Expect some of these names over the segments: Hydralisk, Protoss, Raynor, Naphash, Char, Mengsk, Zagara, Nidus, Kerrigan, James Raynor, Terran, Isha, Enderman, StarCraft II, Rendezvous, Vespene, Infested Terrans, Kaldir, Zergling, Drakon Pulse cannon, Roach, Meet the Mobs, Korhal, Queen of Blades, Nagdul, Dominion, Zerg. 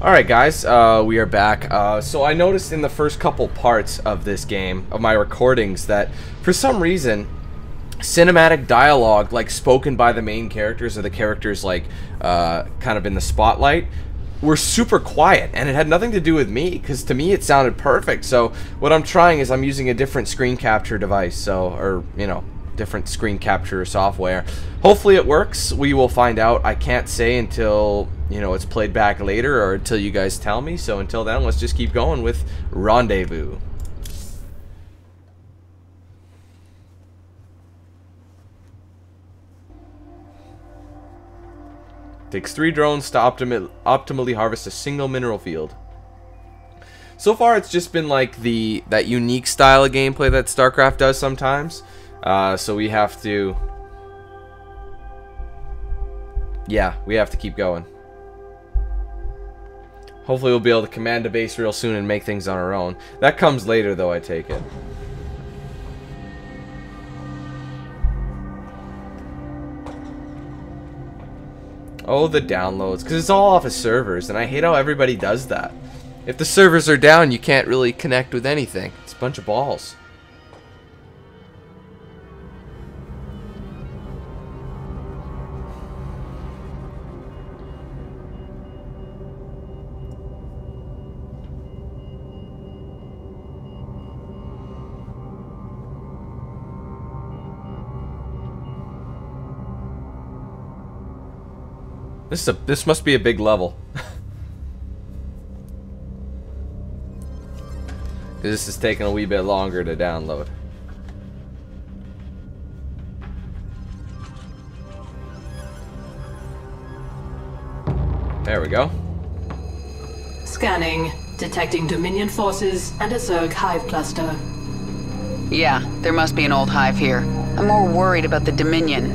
Alright guys, we are back. So I noticed in the first couple parts of this game, of my recordings, that for some reason, cinematic dialogue, like spoken by the main characters or the characters like kind of in the spotlight, were super quiet, and it had nothing to do with me, because to me it sounded perfect. So what I'm trying is I'm using a different screen capture device, so, or, you know, different screen capture software. Hopefully it works. We will find out. I can't say until, you know, it's played back later or until you guys tell me. So until then, let's just keep going with Rendezvous. Takes 3 drones to optimally harvest a single mineral field. So far it's just been like that unique style of gameplay that StarCraft does sometimes. So we have to... yeah, we have to keep going. Hopefully we'll be able to command a base real soon and make things on our own. That comes later though, I take it. Oh, the downloads, because it's all off of servers, and I hate how everybody does that. If the servers are down, you can't really connect with anything. It's a bunch of balls. This must be a big level. This is taking a wee bit longer to download. There we go. Scanning. Detecting Dominion forces and a Zerg hive cluster. Yeah, there must be an old hive here. I'm more worried about the Dominion.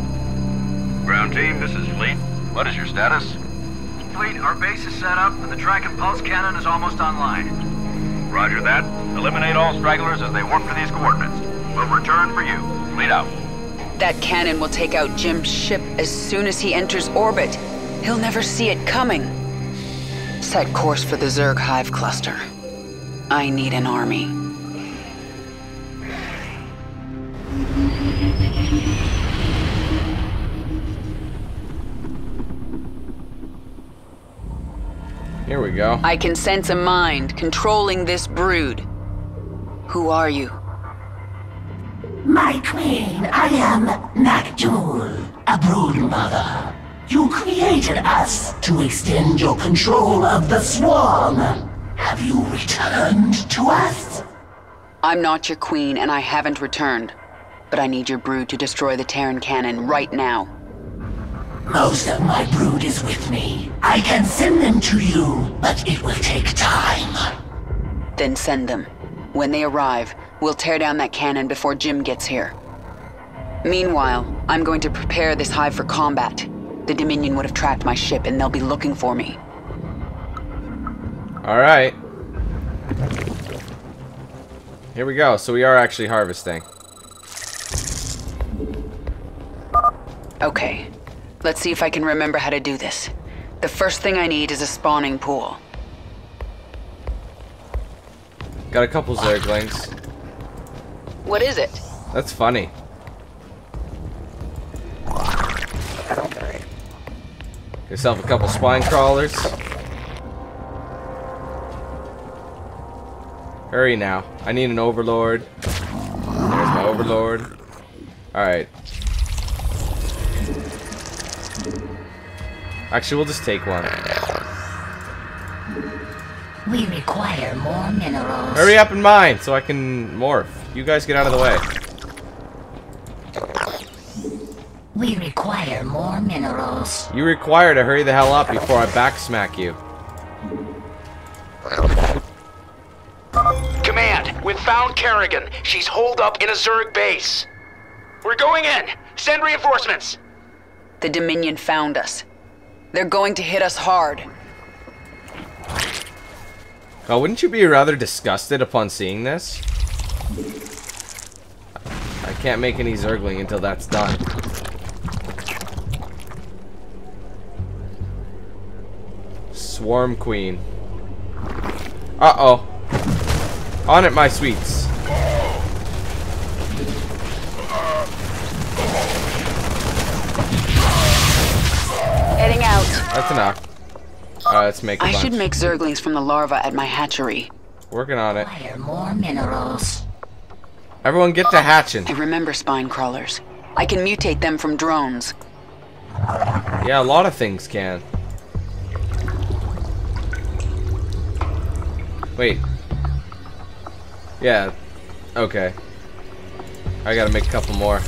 Ground team, this is Fleet. What is your status? Fleet, our base is set up and the Drakon Pulse cannon is almost online. Roger that. Eliminate all stragglers as they work for these coordinates. We'll return for you. Fleet out. That cannon will take out Jim's ship as soon as he enters orbit. He'll never see it coming. Set course for the Zerg hive cluster. I need an army. Here we go. I can sense a mind controlling this brood. Who are you? My queen, I am Nagdul, a brood mother. You created us to extend your control of the swarm. Have you returned to us? I'm not your queen and I haven't returned. But I need your brood to destroy the Terran cannon right now. Most of my brood is with me. I can send them to you, but it will take time. Then send them. When they arrive, we'll tear down that cannon before Jim gets here. Meanwhile, I'm going to prepare this hive for combat. The Dominion would have tracked my ship and they'll be looking for me. Alright. Here we go. So we are actually harvesting. Okay. Let's see if I can remember how to do this. The first thing I need is a spawning pool. Got a couple Zerglings. What is it? That's funny. Get yourself a couple spine crawlers. Hurry now. I need an overlord. There's my overlord. Alright. Actually, we'll just take one. We require more minerals. Hurry up and mine so I can morph. You guys get out of the way. We require more minerals. You require to hurry the hell up before I backsmack you. Command, we've found Kerrigan. She's holed up in a Zerg base. We're going in. Send reinforcements. The Dominion found us. They're going to hit us hard. Oh, wouldn't you be rather disgusted upon seeing this? I can't make any Zergling until that's done. Swarm Queen. Uh-oh. On it, my sweets. Heading out. That's enough. Let's make a bunch. I should make zerglings from the larva at my hatchery. Working on it. More minerals. Everyone get to hatching. I remember spine crawlers. I can mutate them from drones. Yeah, a lot of things can. Wait. Yeah. Okay. I gotta make a couple more.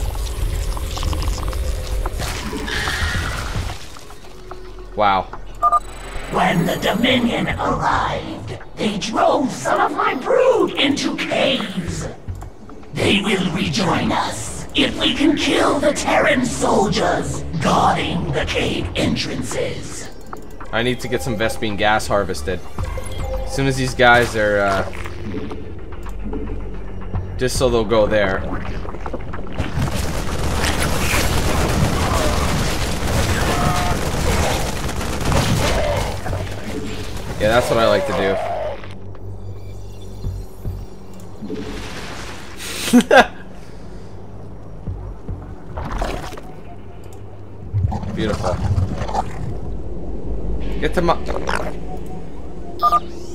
Wow. When the Dominion arrived, they drove some of my brood into caves. They will rejoin us if we can kill the Terran soldiers guarding the cave entrances. I need to get some Vespene gas harvested. As soon as these guys are, just so they'll go there. Yeah, that's what I like to do. Beautiful. Get them up.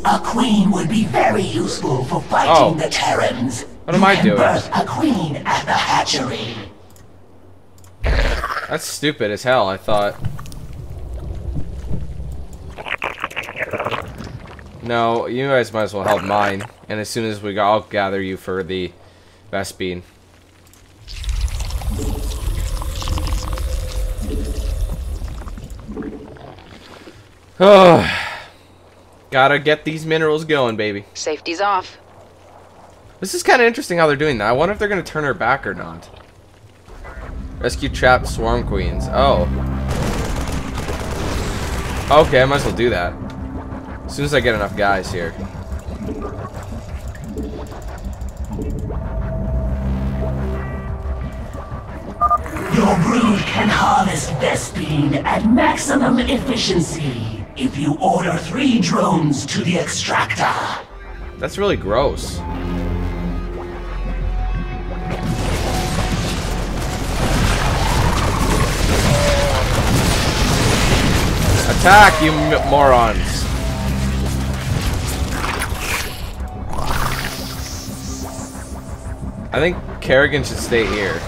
A queen would be very useful for fighting the Terrans. What am I doing? Birth a queen at the hatchery. That's stupid as hell, I thought. No, you guys might as well help mine. And as soon as we go, I'll gather you for the Vespene. Oh, gotta get these minerals going, baby. Safety's off. This is kind of interesting how they're doing that. I wonder if they're gonna turn her back or not. Rescue trapped swarm queens. Oh. Okay, I might as well do that. As soon as I get enough guys here. Your brood can harvest Vespene at maximum efficiency if you order 3 drones to the extractor. That's really gross. Attack, you morons. I think Kerrigan should stay here.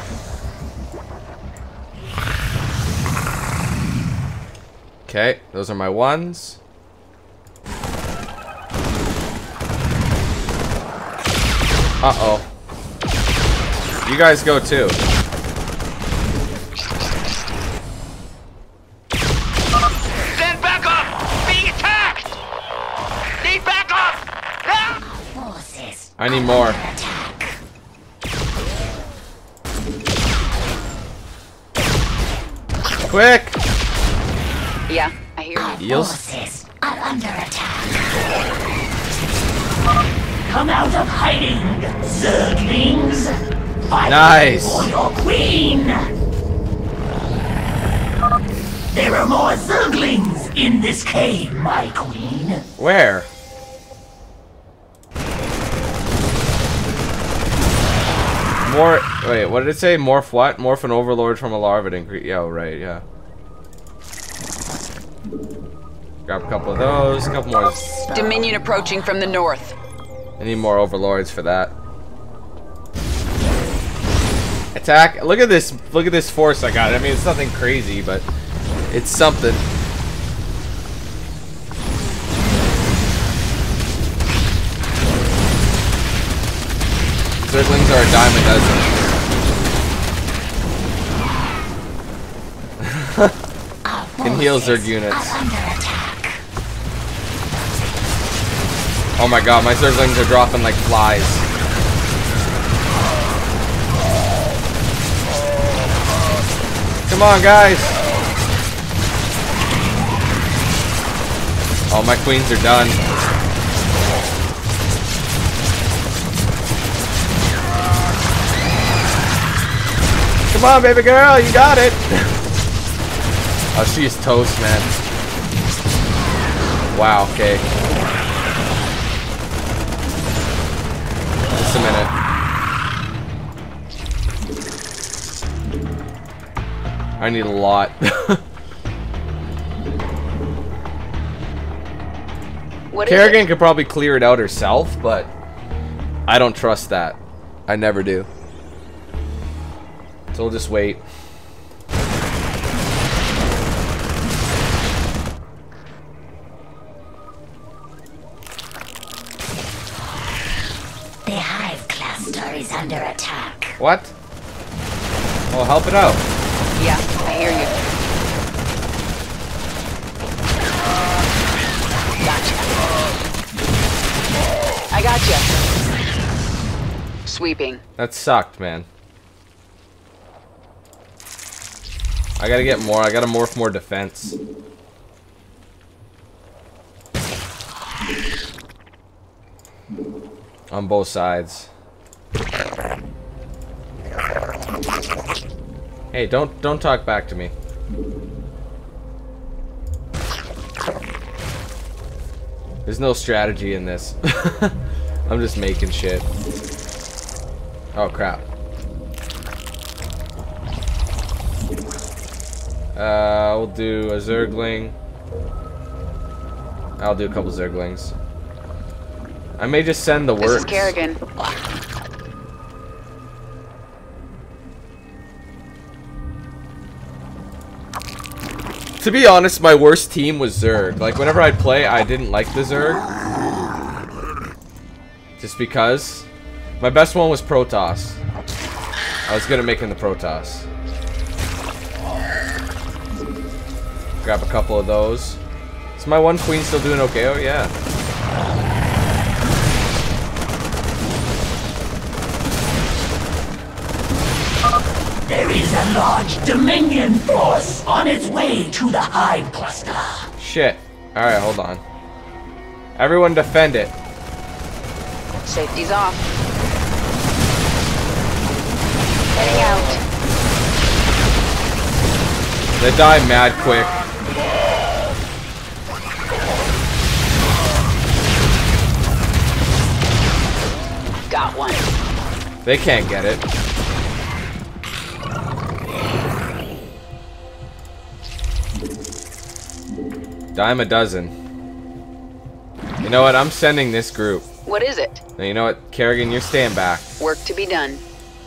Okay, those are my ones. Uh-oh. You guys go too. Stand back up! Being attacked! Need backup! Help! I need more. Quick! Yeah, I hear you. Forces are under attack. Come out of hiding, zerglings. Fight for your queen. There are more zerglings in this cave, my queen. Where? More, wait, what did it say? Morph what? Morph an overlord from a larva to increase. Yeah, right, yeah. Grab a couple of those, a couple more. Dominion approaching from the north. I need more overlords for that. Attack. Look at this force I got. I mean, it's nothing crazy, but it's something. Zerglings are a dime a dozen. Can heal Zerg units. Oh my god, my Zerglings are dropping like flies. Come on, guys! Oh, my queens are done. Come on, baby girl, you got it! Oh, she is toast, man. Wow, okay. us a minute. I need a lot. Kerrigan could probably clear it out herself, but I don't trust that. I never do. So we'll just wait. The hive cluster is under attack. What? Well, help it out. Yeah, I hear you. Gotcha. I gotcha. Sweeping. That sucked, man. I gotta get more. I gotta morph more defense. On both sides. Hey, don't talk back to me. There's no strategy in this. I'm just making shit. Oh crap. We'll do a Zergling. I'll do a couple Zerglings. I may just send the works. This is Kerrigan. To be honest, my worst team was Zerg. Like, whenever I'd play, I didn't like the Zerg. Just because. My best one was Protoss. I was good at making the Protoss. Grab a couple of those. Is my one queen still doing okay? Oh, yeah. There is a large Dominion force on its way to the hive cluster. Shit. Alright, hold on. Everyone defend it. Safety's off. Heading out. They die mad quick. Got one. They can't get it. Dime a dozen. You know what? I'm sending this group. What is it? And you know what, Kerrigan, you're staying back. Work to be done.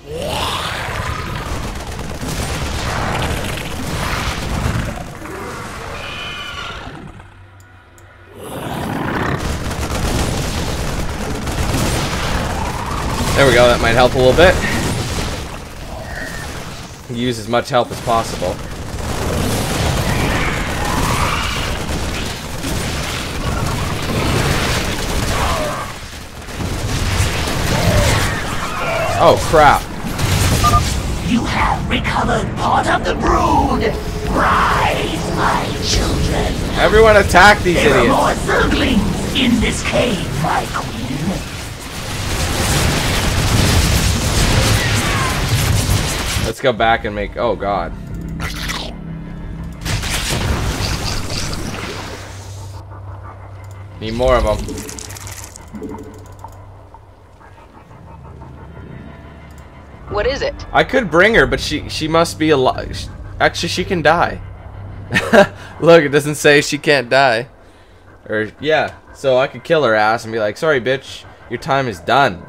There we go, that might help a little bit. Use as much help as possible. Oh crap. You have recovered part of the brood. Rise, my children. Everyone attack these idiots. There are more zerglings in this cave, my queen. Let's go back and make... Oh, God. Need more of them. What is it? I could bring her, but she must be alive. Actually, she can die. Look, it doesn't say she can't die. Or, yeah. So I could kill her ass and be like, sorry, bitch. Your time is done.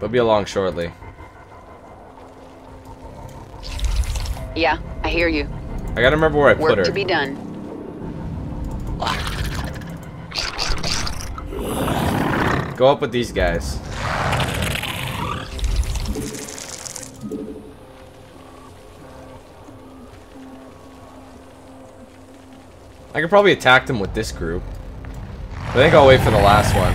They'll be along shortly. Yeah, I hear you. I gotta remember where I put her. Work to be done. Go up with these guys. I could probably attack them with this group. I think I'll wait for the last one.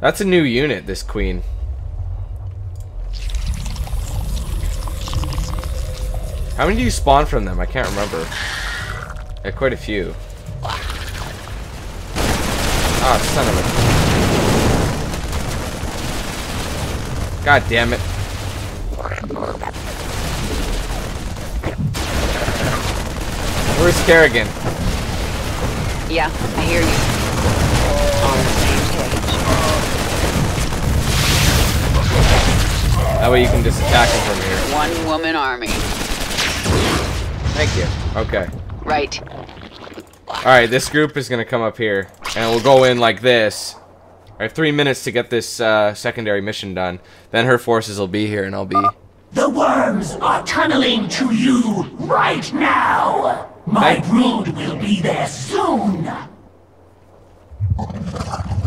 That's a new unit, this queen. How many do you spawn from them? I can't remember. Yeah, quite a few. Ah, son of a... God damn it. Where's Kerrigan? Yeah, I hear you. On the same page. That way you can just attack him from here. One woman army. Thank you. Okay. Right. Alright, this group is gonna come up here. And we'll go in like this. I have 3 minutes to get this secondary mission done. Then her forces will be here and I'll be... The worms are tunneling to you right now! My brood will be there soon!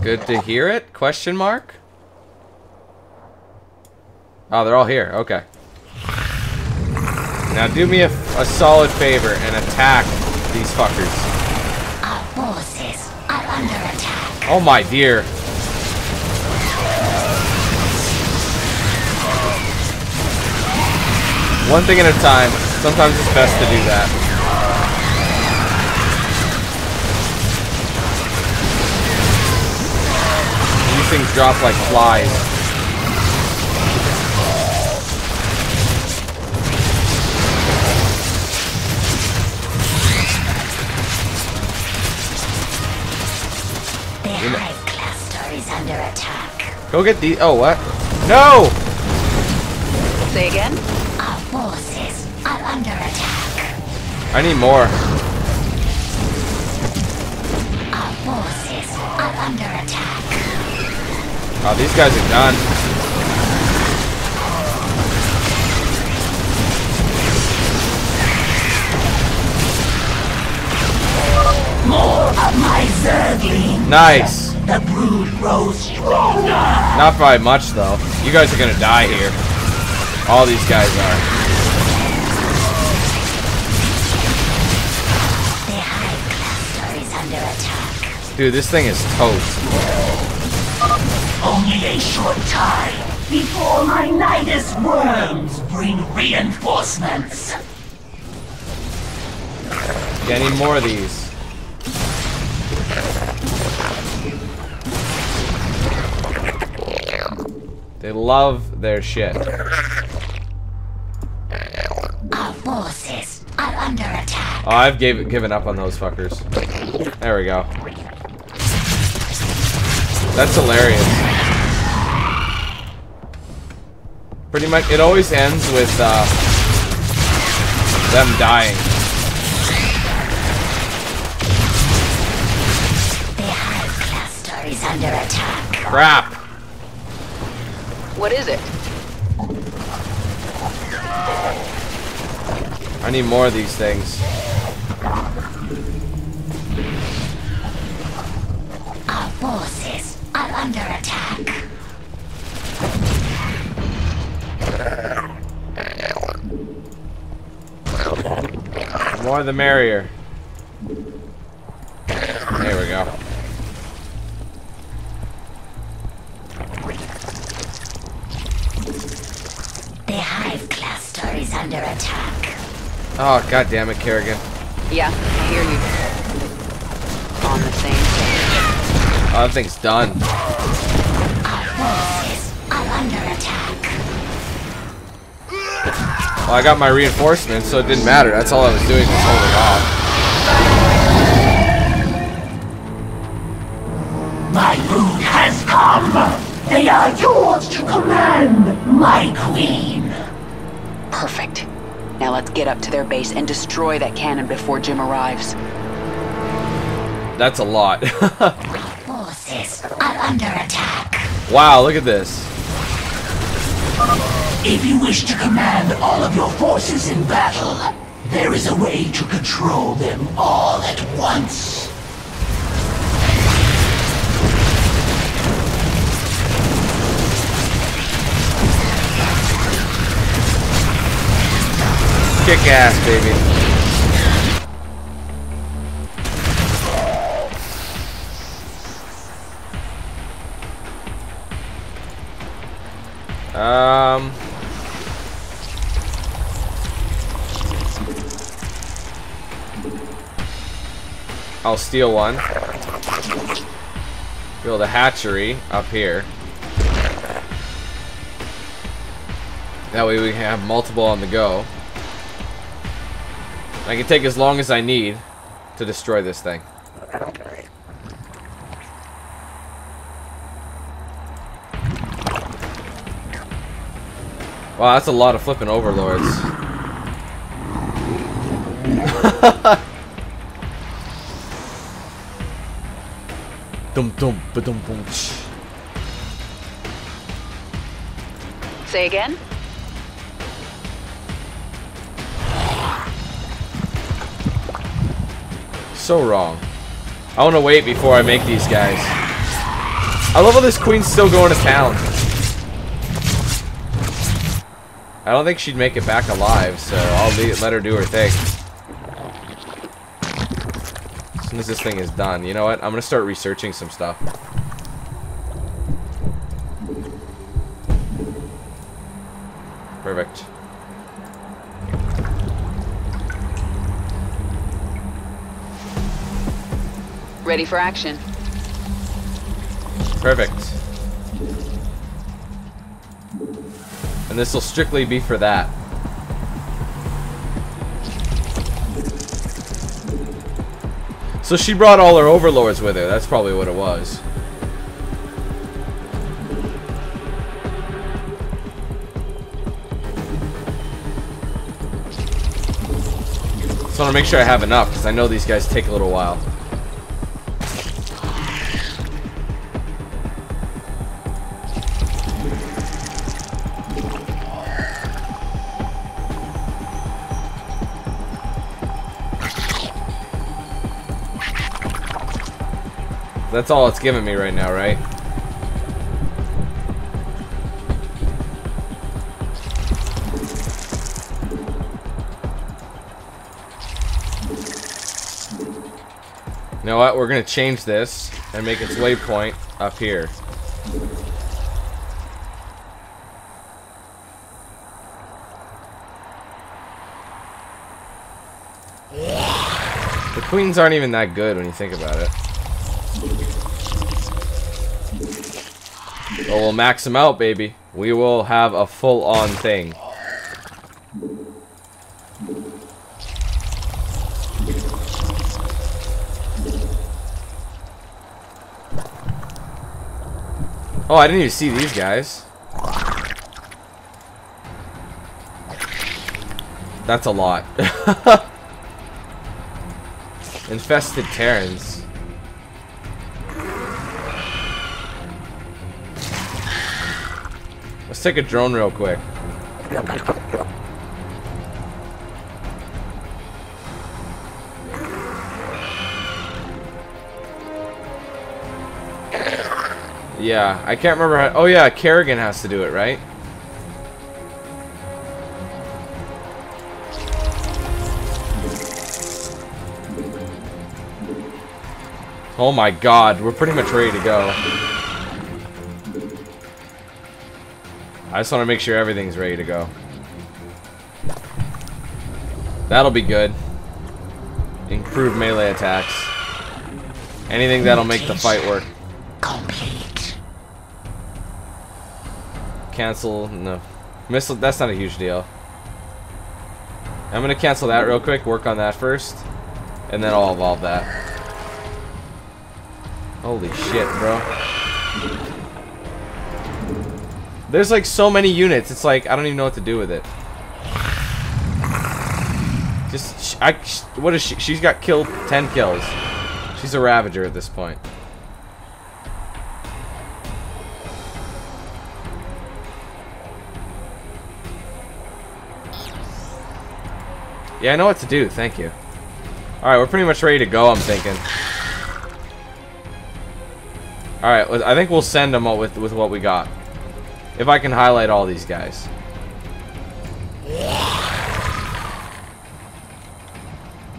Good to hear it? Question mark? Oh, they're all here. Okay. Now do me a solid favor and attack these fuckers. Our forces are under attack. Oh my dear. One thing at a time. Sometimes it's best to do that. These things drop like flies. The hive cluster is under attack. Go get the... Oh, what? No! Say again? Forces are under attack. I need more. Our forces are under attack. Oh, these guys are done. More of my zerglings. Nice. The brood grows stronger. Not by much though. You guys are gonna die here. All these guys are. Dude, this thing is toast. Only a short time before my Nidus worms bring reinforcements. Yeah, I need more of these. They love their shit. Our forces are under attack. Oh, I've given up on those fuckers. There we go. That's hilarious. Pretty much, it always ends with them dying. The hive cluster is under attack. Crap. What is it? I need more of these things. Our forces are under attack. The more the merrier. There we go. The hive cluster is under attack. Oh, god damn it, Kerrigan. Yeah, I hear you. On the same page. Oh, that thing's done. Our forces are under attack. Well, I got my reinforcements, so it didn't matter. That's all I was doing, was holding off. My brood has come. They are yours to command, my queen. Perfect. Now let's get up to their base and destroy that cannon before Jim arrives. That's a lot. Are under attack. Wow, look at this. If you wish to command all of your forces in battle, there is a way to control them all at once. Kick ass, baby. I'll steal one. Build a hatchery up here. That way we can have multiple on the go. I can take as long as I need to destroy this thing. Wow, that's a lot of flipping overlords. Say again? So wrong. I want to wait before I make these guys. I love how this queen's still going to town. I don't think she'd make it back alive, so I'll let her do her thing. As soon as this thing is done. You know what? I'm going to start researching some stuff. Perfect. Ready for action. Perfect. And this will strictly be for that. So she brought all her overlords with her. That's probably what it was. Just want to make sure I have enough, because I know these guys take a little while. That's all it's giving me right now, right? You know what? We're going to change this and make its waypoint up here. The queens aren't even that good when you think about it. But we'll max them out, baby. We will have a full-on thing. Oh, I didn't even see these guys. That's a lot. Infested Terrans. Let's take a drone real quick. Yeah, I can't remember how... Oh yeah, Kerrigan has to do it, right? Oh my god, we're pretty much ready to go. I just want to make sure everything's ready to go. That'll be good. Improved melee attacks. Anything that'll make the fight work. Complete. Cancel. No. Missile. That's not a huge deal. I'm going to cancel that real quick. Work on that first. And then I'll evolve that. Holy shit, bro. There's like so many units, it's like, I don't even know what to do with it. Just, what is she? She's got killed 10 kills. She's a Ravager at this point. Yeah, I know what to do, thank you. Alright, we're pretty much ready to go, I'm thinking. Alright, I think we'll send them with what we got. If I can highlight all these guys.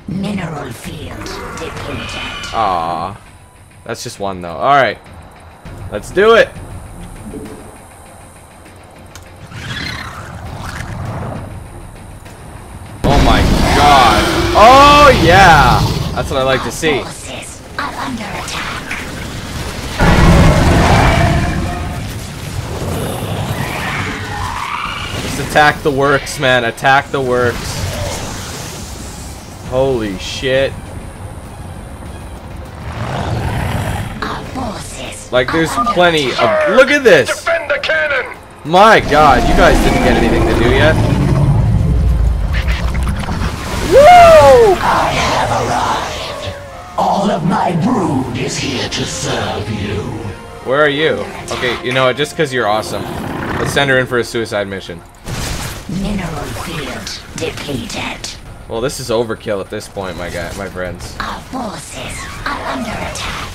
Mineral field depleted. Aw. That's just one though. Alright. Let's do it. Oh my god. Oh yeah. That's what I like to see. Forces are under attack. Attack the works, man. Attack the works. Holy shit. Like, there's plenty of... Look at this! Defend the cannon! My god, you guys didn't get anything to do yet. Woo! I have arrived. All of my brood is here to serve you. Where are you? Okay, you know what? Just because you're awesome. Let's send her in for a suicide mission. Mineral field depleted. Well, this is overkill at this point, my guy, my friends. Our forces are under attack.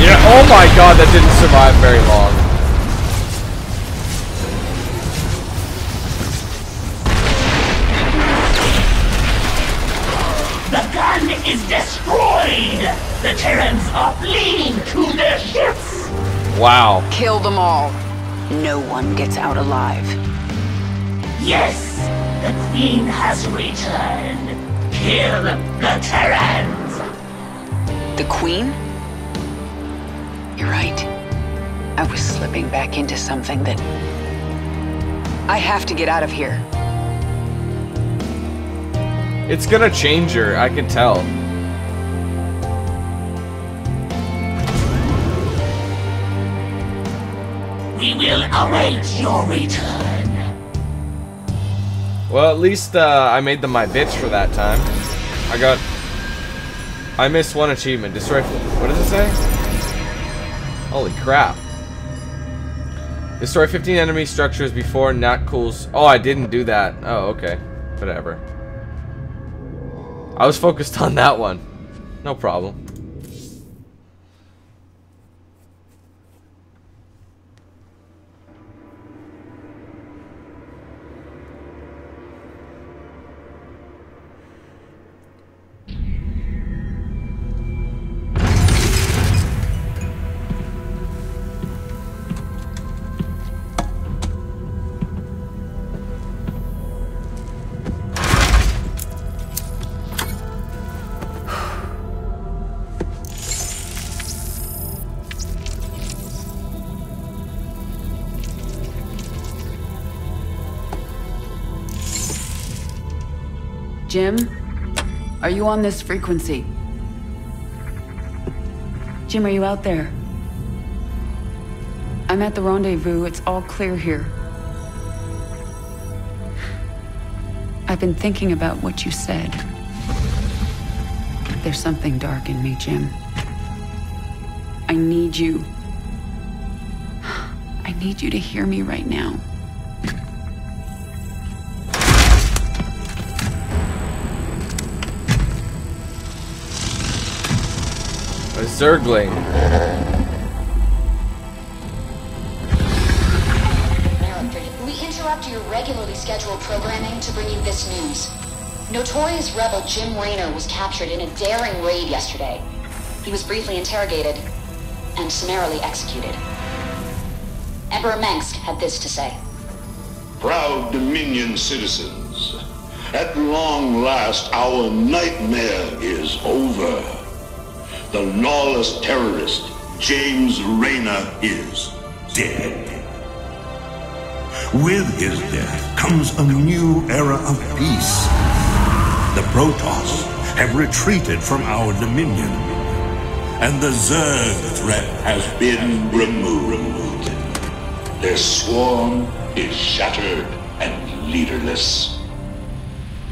Yeah. Oh my god, that didn't survive very long. The gun is destroyed! The Terrans are fleeing to their ships! Wow. Kill them all. No one gets out alive. Yes, the Queen has returned. Kill the Terrans. The Queen? You're right. I was slipping back into something that... I have to get out of here. It's gonna change her, I can tell. We will await your return. Well, at least I made them my bitch for that time. I missed one achievement. Destroy... What does it say? Holy crap. Destroy 15 enemy structures before Nagdul's... Oh, I didn't do that. Oh, okay. Whatever. I was focused on that one. No problem. Jim, are you on this frequency? Jim, are you out there? I'm at the rendezvous. It's all clear here. I've been thinking about what you said. There's something dark in me, Jim. I need you. I need you to hear me right now. Zergling. Mallard, we interrupt your regularly scheduled programming to bring you this news. Notorious rebel Jim Raynor was captured in a daring raid yesterday. He was briefly interrogated and summarily executed. Emperor Mengsk had this to say. Proud Dominion citizens, at long last our nightmare is over. The lawless terrorist, James Raynor, is dead. With his death comes a new era of peace. The Protoss have retreated from our dominion, and the Zerg threat has been removed. Their swarm is shattered and leaderless.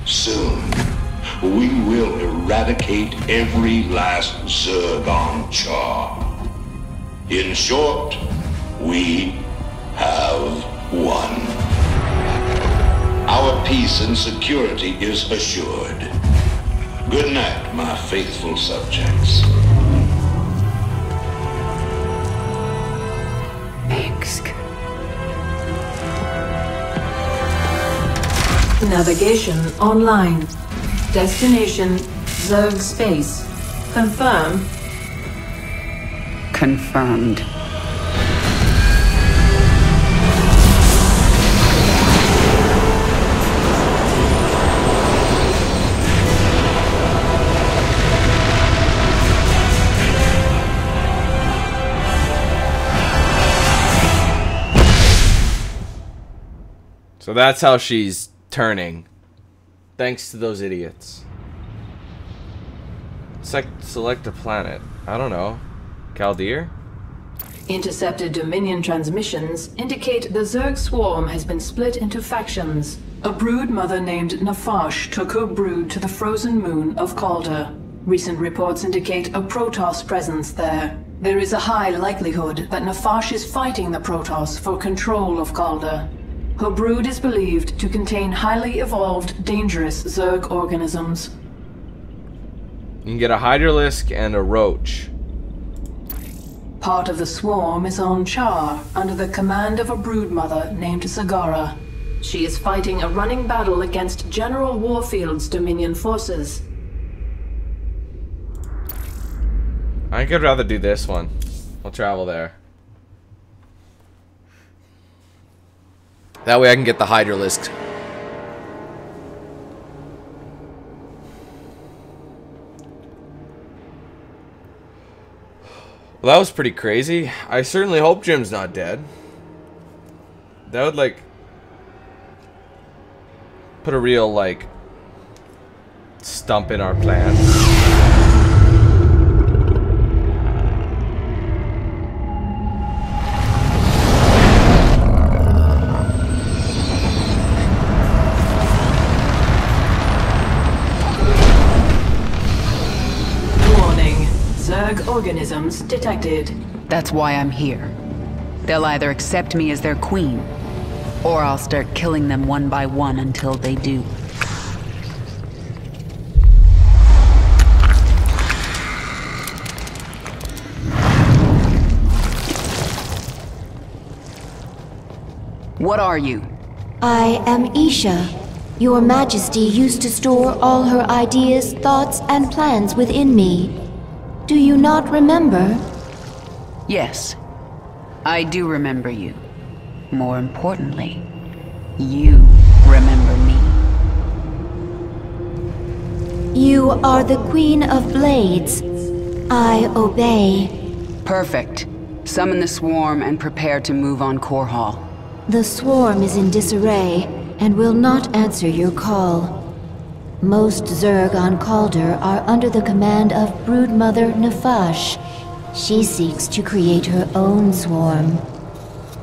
Soon, we will eradicate every last Zerg on Char. In short, we have won. Our peace and security is assured. Good night, my faithful subjects. Mengsk. Navigation online. Destination, Zerg space. Confirm. Confirmed. So that's how she's turning. Thanks to those idiots. Select a planet. I don't know. Kaldir? Intercepted Dominion transmissions indicate the Zerg swarm has been split into factions. A brood mother named Naphash took her brood to the frozen moon of Kaldir. Recent reports indicate a Protoss presence there. There is a high likelihood that Naphash is fighting the Protoss for control of Kaldir. Her brood is believed to contain highly evolved, dangerous Zerg organisms. You can get a Hydralisk and a Roach. Part of the swarm is on Char, under the command of a broodmother named Zagara. She is fighting a running battle against General Warfield's Dominion forces. I could rather do this one. I'll travel there. That way I can get the Hydralisk. Well, that was pretty crazy. I certainly hope Jim's not dead. That would, like, put a real, like, stump in our plans. Organisms detected. That's why I'm here. They'll either accept me as their queen, or I'll start killing them one by one until they do. What are you? I am Isha. Your Majesty used to store all her ideas, thoughts, and plans within me. Do you not remember? Yes, I do remember you. More importantly, you remember me. You are the Queen of Blades. I obey. Perfect. Summon the swarm and prepare to move on Korhal. The swarm is in disarray and will not answer your call. Most Zerg on Kaldir are under the command of Broodmother Naphash. She seeks to create her own swarm.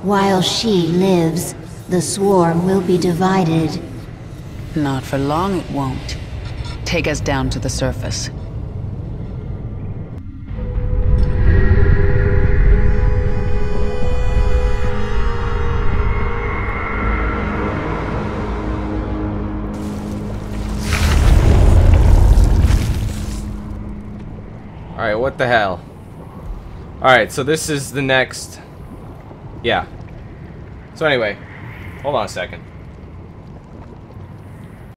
While she lives, the swarm will be divided. Not for long it won't. Take us down to the surface. Alright, what the hell? Alright, so this is the next... Yeah. So anyway, hold on a second.